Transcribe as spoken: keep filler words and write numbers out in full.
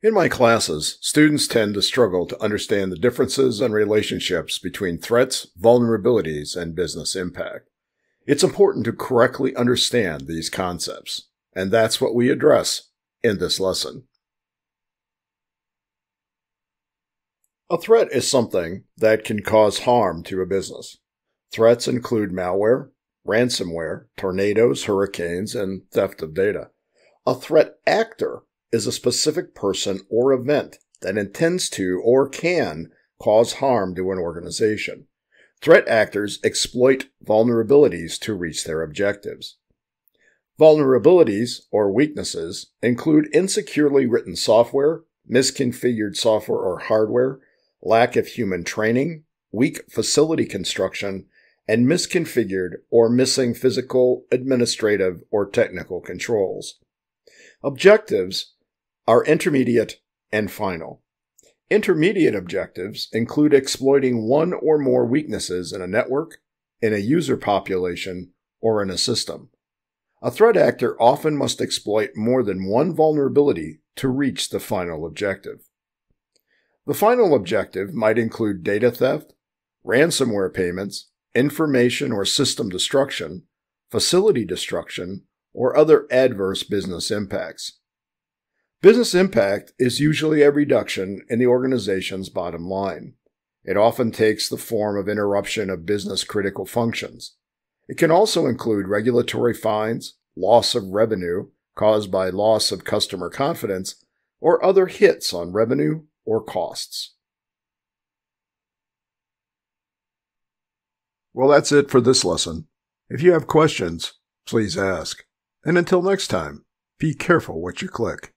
In my classes, students tend to struggle to understand the differences and relationships between threats, vulnerabilities, and business impact. It's important to correctly understand these concepts, and that's what we address in this lesson. A threat is something that can cause harm to a business. Threats include malware, ransomware, tornadoes, hurricanes, and theft of data. A threat actor is a specific person or event that intends to or can cause harm to an organization. Threat actors exploit vulnerabilities to reach their objectives. Vulnerabilities, or weaknesses, include insecurely written software, misconfigured software or hardware, lack of human training, weak facility construction, and misconfigured or missing physical, administrative, or technical controls. Objectives are intermediate and final. Intermediate objectives include exploiting one or more weaknesses in a network, in a user population, or in a system. A threat actor often must exploit more than one vulnerability to reach the final objective. The final objective might include data theft, ransomware payments, information or system destruction, facility destruction, or other adverse business impacts. Business impact is usually a reduction in the organization's bottom line. It often takes the form of interruption of business-critical functions. It can also include regulatory fines, loss of revenue caused by loss of customer confidence, or other hits on revenue or costs. Well, that's it for this lesson. If you have questions, please ask. And until next time, be careful what you click.